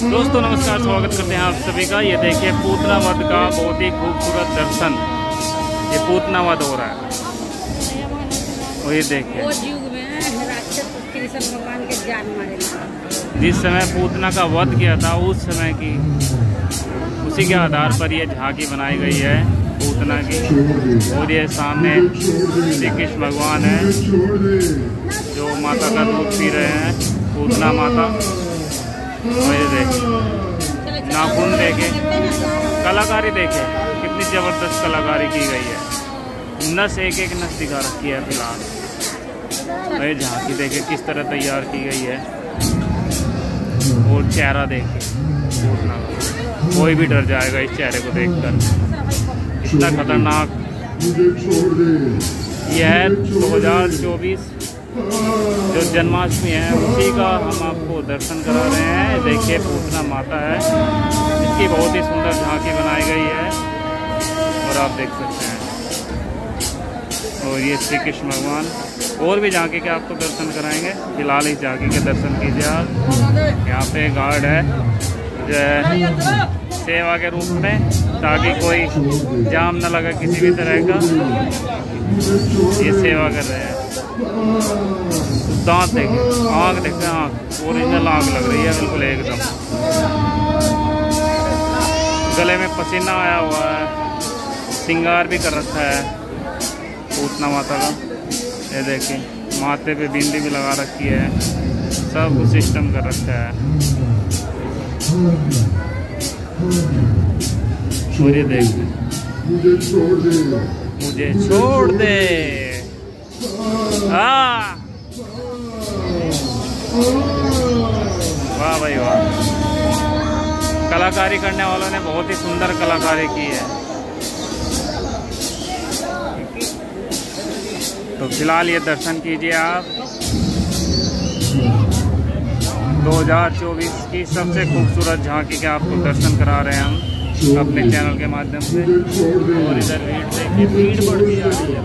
दोस्तों नमस्कार, स्वागत करते हैं आप सभी का। ये देखिए पूतना वध का बहुत ही खूबसूरत दर्शन, ये पूतना वध हो रहा है। और ये देखिए जिस समय पूतना का वध किया था उस समय की, उसी के आधार पर ये झांकी बनाई गई है पूतना की। और ये सामने श्री कृष्ण भगवान है जो माता का दूध पी रहे हैं, पूतना माता। नाखून देखे, कलाकारी देखे, कितनी जबरदस्त कलाकारी की गई है। नस एक एक नस दिखा रखी है फिलहाल। अरे झांकी देखे किस तरह तैयार की गई है। और चेहरा देखे पूतना, कोई भी डर जाएगा इस चेहरे को देखकर, इतना खतरनाक। यह 2024 जो जन्माष्टमी है उसी का हम आपको दर्शन करा रहे हैं। देखिए पूतना माता है, इसकी बहुत ही सुंदर झांकी बनाई गई है और आप देख सकते हैं। और ये श्री कृष्ण भगवान, और भी झांकी के आपको दर्शन कराएंगे। फिलहाल इस झांकी के दर्शन कीजिए आप। यहाँ पे गार्ड है जो है सेवा के रूप में, ताकि कोई जाम न लगे किसी भी तरह का। ये सेवा कर रहे हैं। दांत देखे, आँख देखते हैं, आँख ओरिजिनल आँख लग रही है बिल्कुल एकदम। गले में पसीना आया हुआ है, श्रृंगार भी कर रखा है पूतना माता का। ये देखिए माथे पे बिंदी भी लगा रखी है, सब सिस्टम कर रखा है। मुझे देख, मुझे छोड़ दे, वाह भाई वाह। कलाकारी करने वालों ने बहुत ही सुंदर कलाकारी की है। तो फिलहाल ये दर्शन कीजिए आप। 2024 की सबसे खूबसूरत झांकी के आपको दर्शन करा रहे हैं हम अपने चैनल के माध्यम से। और इधर भीड़ देखिए, भीड़ बढ़ती जा रही है।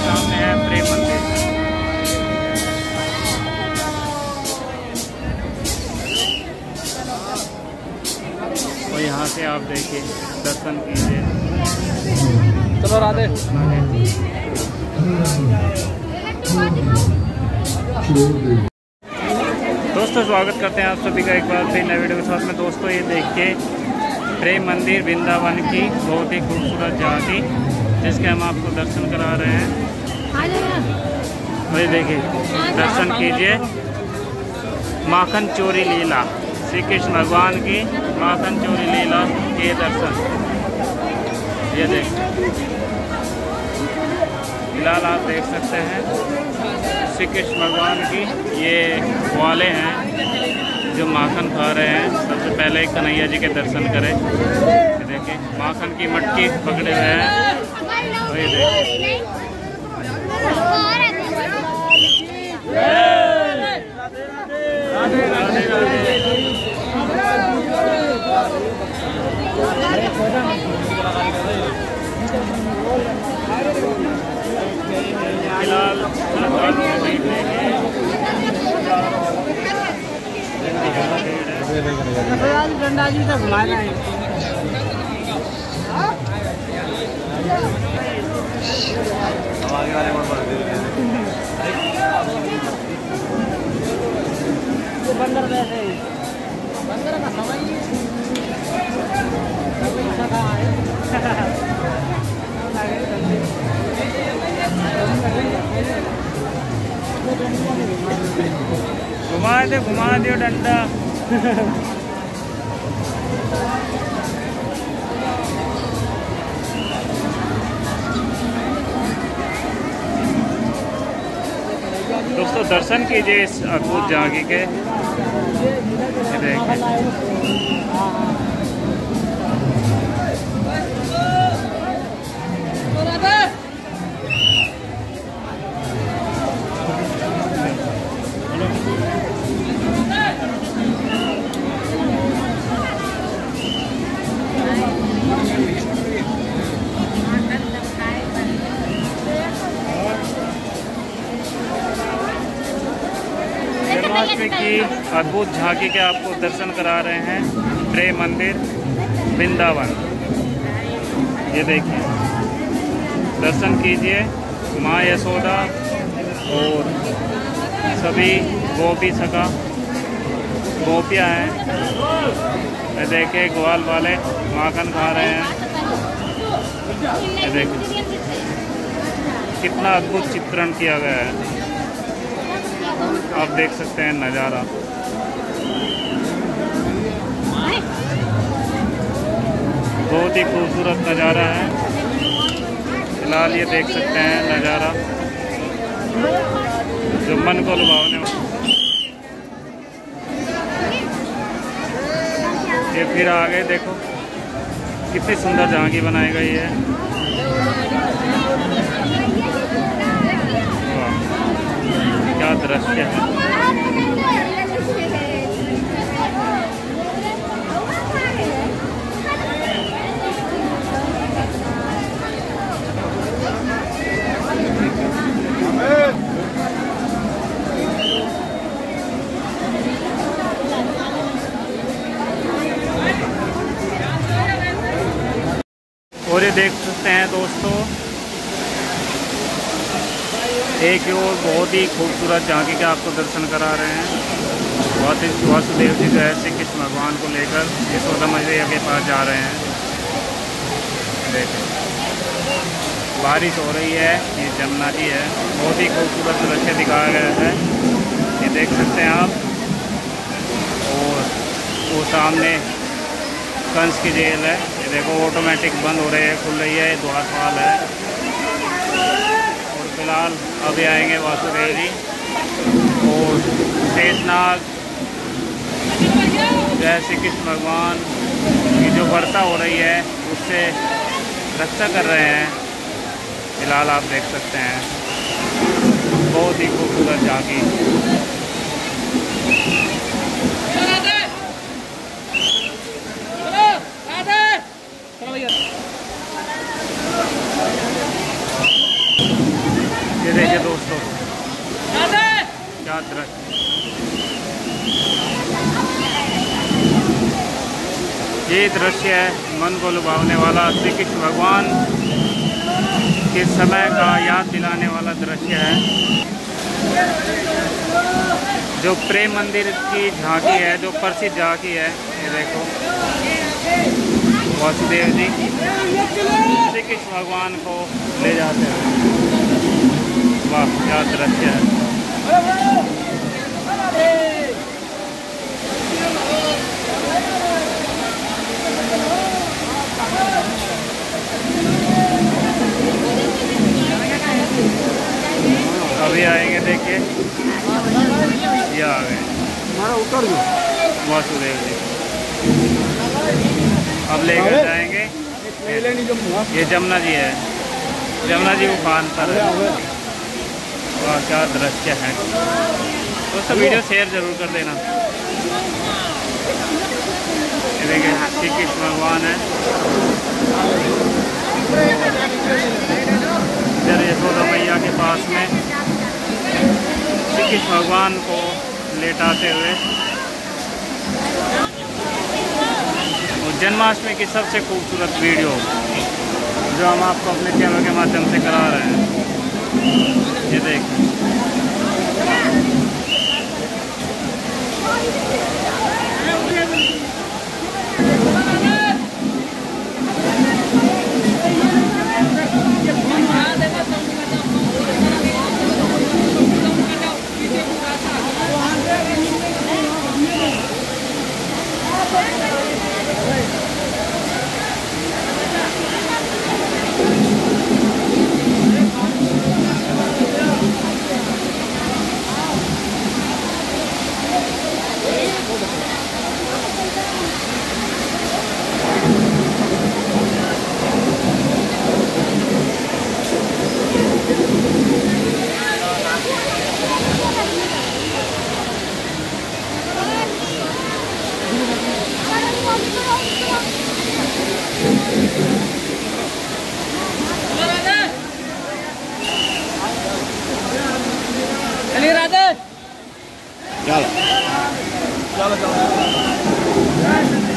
सामने है प्रेम मंदिर। और यहाँ से आप देखिए दर्शन कीजिए। चलो राधे। दोस्तों स्वागत करते हैं आप सभी का एक बार फिर नए वीडियो के साथ में। दोस्तों ये देखिए प्रेम मंदिर वृंदावन की बहुत ही खूबसूरत झांकी, जिसके हम आपको दर्शन करा रहे हैं। ये देखिए दर्शन कीजिए। माखन चोरी लीला, श्री कृष्ण भगवान की माखन चोरी लीला के दर्शन। ये देखिए फिलहाल आप देख सकते हैं श्री कृष्ण भगवान की। ये वाले हैं जो माखन खा रहे हैं। सबसे पहले कन्हैया जी के दर्शन करें। देखिए माखन की मटकी पकड़े हुए हैं। ये देखिए डंडा जी तक घुमाना है। बंदर बैठे हैं, बंदर का घुमा दियो डंडा। दोस्तों दर्शन कीजिए इस अद्भुत झांकी के। जन्माष्टमी की अद्भुत झांकी के आपको दर्शन करा रहे हैं प्रेम मंदिर वृंदावन। ये देखिए, दर्शन कीजिए माँ यशोदा और सभी गोपी सखा गोपियाँ हैं। देखिए ग्वाल वाले माखन खा रहे हैं। देखिए कितना अद्भुत चित्रण किया गया है, आप देख सकते हैं नज़ारा। बहुत ही खूबसूरत नज़ारा है। फिलहाल ये देख सकते हैं नज़ारा जो मन को लुभावने। ये फिर आ गए, देखो कितनी सुंदर झांकी बनाई गई है। क्या दृश्य है। और ये देख सकते हैं दोस्तों, एक और बहुत ही खूबसूरत झांकी के आपको दर्शन करा रहे हैं। वासुदेव जी जो है श्री कृष्ण भगवान को लेकर यशोदा मैया के पास जा रहे हैं। देखिए बारिश हो रही है, ये जमुना जी है। बहुत ही खूबसूरत दृश्य दिखाया गया है, ये देख सकते हैं आप। और वो सामने कंस की जेल है, ये देखो ऑटोमेटिक बंद हो रही है, खुल रही है, द्वारपाल है। फिलहाल अभी आएंगे वासुदेव जी और शेषनाग जय श्री कृष्ण भगवान की जो वर्षा हो रही है उससे रक्षा कर रहे हैं। फिलहाल आप देख सकते हैं बहुत ही खूबसूरत झांकी। ये देखिए दोस्तों क्या दृश्य, ये दृश्य है मन को लुभावने वाला, श्री कृष्ण भगवान के समय का याद दिलाने वाला दृश्य है। जो प्रेम मंदिर की झांकी है, जो प्रसिद्ध झांकी है, ये देखो वासुदेव जी श्री कृष्ण भगवान को ले जाते हैं। वाह क्या दृश्य है। अभी आएंगे, देखिए ये आ गए वासुदेव जी। अब लेकर जाएंगे, ये जमुना जी है, जमुना जी उफान पर है। वाह क्या दृश्य है। दोस्तों वीडियो शेयर जरूर कर देना। देखिए श्री कृष्ण भगवान है, इधर यशोदा मैया के पास में श्री कृष्ण भगवान को लेटाते हुए। और जन्माष्टमी की सबसे खूबसूरत वीडियो जो हम आपको अपने चैनल के माध्यम से करा रहे हैं, ये देख चलो चलो चलो।